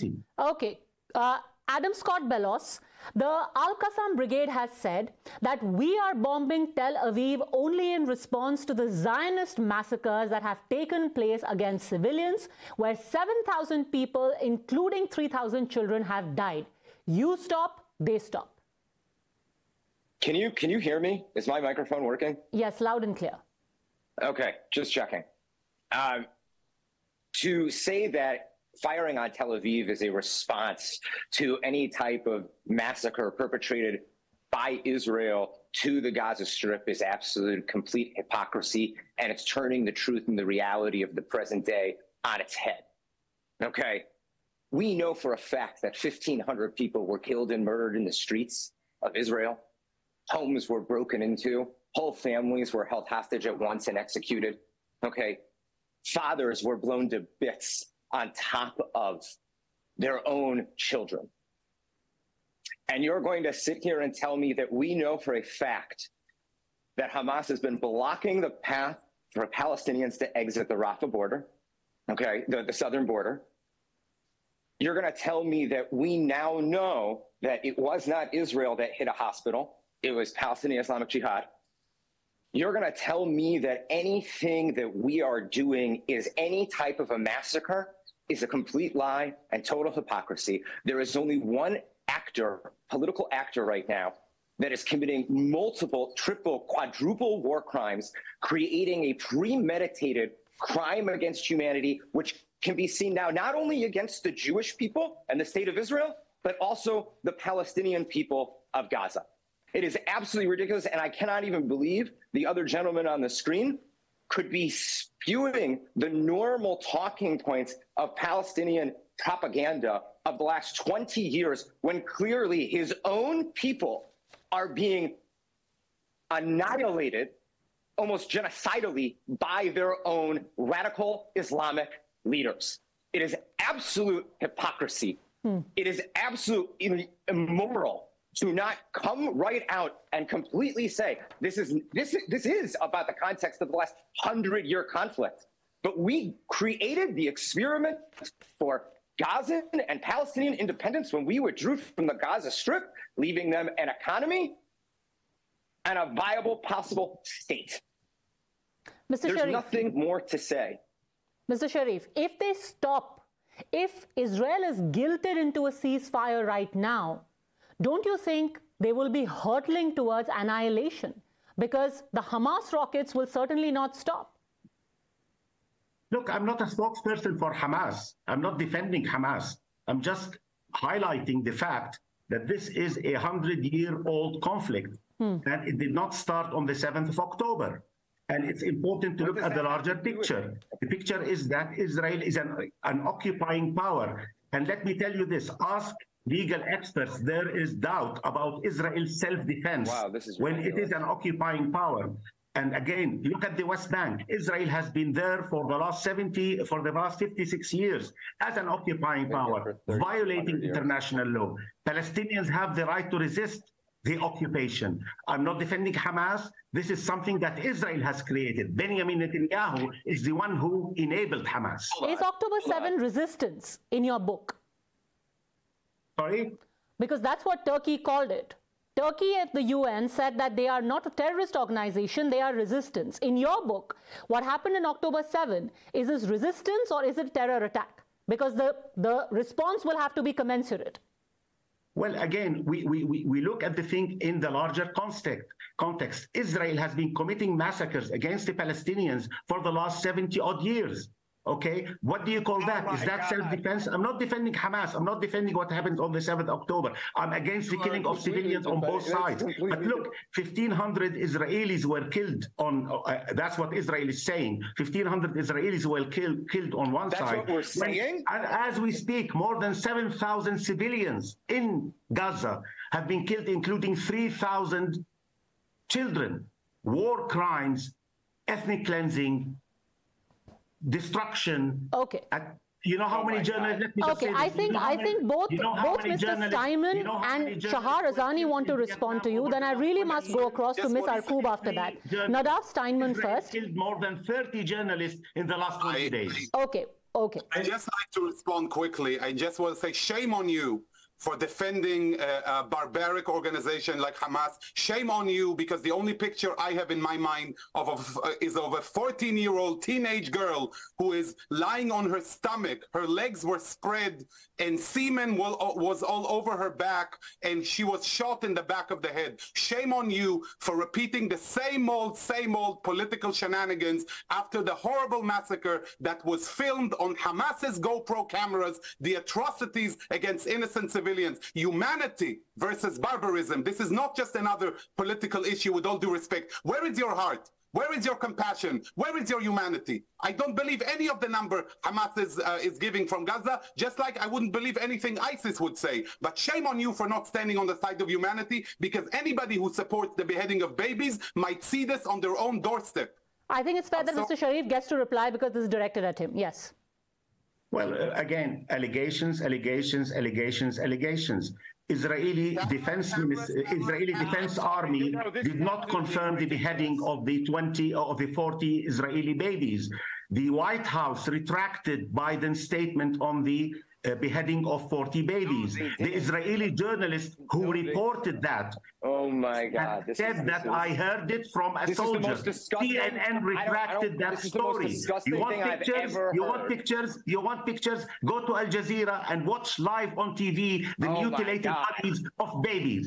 humanity. Okay. Adam Scott Belos, the Al-Qassam Brigade has said that we are bombing Tel Aviv only in response to the Zionist massacres that have taken place against civilians, where 7,000 people, including 3,000 children, have died. You stop, they stop. Can you hear me? Is my microphone working? Yes, loud and clear. Okay, just checking. To say that firing on Tel Aviv is a response to any type of massacre perpetrated by Israel to the Gaza Strip is absolute, complete hypocrisy, and it's turning the truth and the reality of the present day on its head. Okay? We know for a fact that 1,500 people were killed and murdered in the streets of Israel. Homes were broken into. Whole families were held hostage at once and executed. Okay? Fathers were blown to bits on top of their own children. And you're going to sit here and tell me that we know for a fact that Hamas has been blocking the path for Palestinians to exit the Rafah border, okay, the southern border. You're going to tell me that we now know that it was not Israel that hit a hospital. It was Palestinian Islamic Jihad. You're going to tell me that anything that we are doing is any type of a massacre is a complete lie and total hypocrisy. There is only one actor, political actor right now, that is committing multiple, triple, quadruple war crimes, creating a premeditated crime against humanity, which can be seen now not only against the Jewish people and the state of Israel, but also the Palestinian people of Gaza. It is absolutely ridiculous, and I cannot even believe the other gentleman on the screen could be spewing the normal talking points of Palestinian propaganda of the last 20 years when clearly his own people are being annihilated almost genocidally by their own radical Islamic leaders. It is absolute hypocrisy. It is absolutely immoral to not come right out and completely say, this is about the context of the last 100-year conflict. But we created the experiment for Gaza and Palestinian independence when we withdrew from the Gaza Strip, leaving them an economy and a viable possible state. There's nothing more to say. Mr. Sharif, if they stop, if Israel is guilted into a ceasefire right now, don't you think they will be hurtling towards annihilation? Because the Hamas rockets will certainly not stop. Look, I'm not a spokesperson for Hamas. I'm not defending Hamas. I'm just highlighting the fact that this is a 100-year-old conflict, that it did not start on the 7th of October. And it's important to look at the larger picture. The picture is that Israel is an occupying power. And let me tell you this, ask legal experts, there is doubt about Israel's self-defense when it is an occupying power. And again, look at the West Bank. Israel has been there for the last 56 years as an occupying power, violating international law. Palestinians have the right to resist the occupation. I'm not defending Hamas. This is something that Israel has created. Benjamin Netanyahu is the one who enabled Hamas. Is October 7 resistance in your book? Sorry? Because that's what Turkey called it. Turkey at the UN said that they are not a terrorist organization, they are resistance. In your book, what happened in October 7, is this resistance or is it terror attack? Because the response will have to be commensurate. Well, again, we look at the thing in the larger context. Israel has been committing massacres against the Palestinians for the last 70-odd years. Okay, what do you call that? Is that self-defense? I'm not defending Hamas. I'm not defending what happened on the 7th of October. I'm against the killing of civilians on both sides. But look, 1,500 Israelis were killed on, that's what Israel is saying. 1,500 Israelis were killed on one side. That's what we're saying? And as we speak, more than 7,000 civilians in Gaza have been killed, including 3,000 children. War crimes, ethnic cleansing, destruction. Okay. You know how many journalists? Let me just say this. I think both Mr. Steinman and Shahar Azani want to respond to you. Then I really must go across to Ms. Arkoub after that. Nadav Steinman first. Killed more than 30 journalists in the last 20 days. Okay. Okay. I just like to respond quickly. I just want to say shame on you for defending a barbaric organization like Hamas. Shame on you, because the only picture I have in my mind is of a 14-year-old teenage girl who is lying on her stomach. Her legs were spread and semen was all over her back, and she was shot in the back of the head. Shame on you for repeating the same old political shenanigans after the horrible massacre that was filmed on Hamas's GoPro cameras, the atrocities against innocent civilians. Humanity versus barbarism. This is not just another political issue, with all due respect. Where is your heart? Where is your compassion? Where is your humanity? I don't believe any of the number Hamas is giving from Gaza, just like I wouldn't believe anything ISIS would say. But shame on you for not standing on the side of humanity, because anybody who supports the beheading of babies might see this on their own doorstep. I think it's fair that Mr. Sharif gets to reply, because this is directed at him. Yes. Well, again, allegations. Israeli Defense Army did not confirm the beheading of the 20 or the 40 Israeli babies. The White House retracted Biden's statement on the beheading of 40 babies. The Israeli journalist who reported that said that I heard it from a soldier. CNN retracted that story. You want pictures? You want pictures? Go to Al Jazeera and watch live on TV the mutilated bodies of babies.